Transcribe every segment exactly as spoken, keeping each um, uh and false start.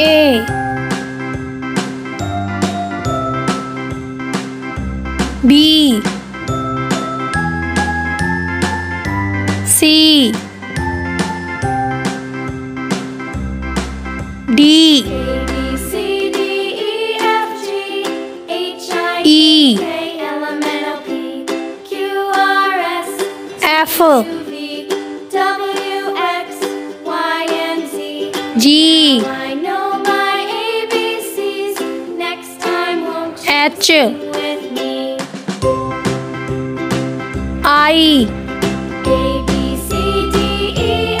A. B. C. D. A, B, C, D, E, F, G, H, I, E. K, L, M, N, O, P, Q, R, S, F, U, V, W, X, Y, and Z. G. I know my A B Cs. Next time won't you sing with me? I. A, B, C, D,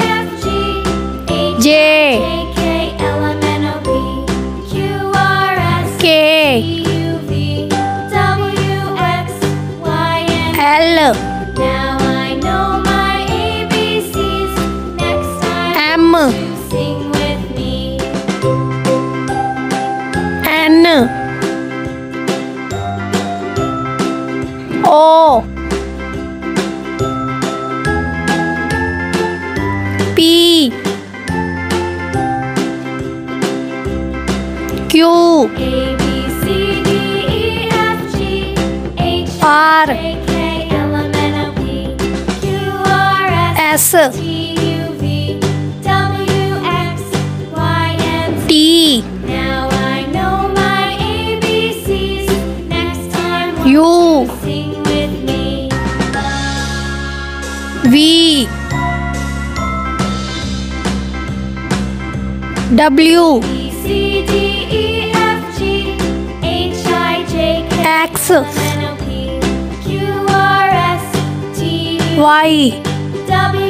E, F, G, H, J. L. Now I know my A B Cs. Next time M. Won't you sing with me? N. O. P. Q. A, B, C, D, E, F, G, H, I, J, K, L, M, N, O, P, Q, R, S, T, U, V, W, X, Y, and Z. S. T, U, V, W, X, Y, and Z. T. Now I know my A B Cs. Next time won't you sing with me? V. W. B, C, D, E, F, G, H, I, J, K, X, L, M, N, O, P, Q, R, S, T, U, V, W, X, Y, and Z. W.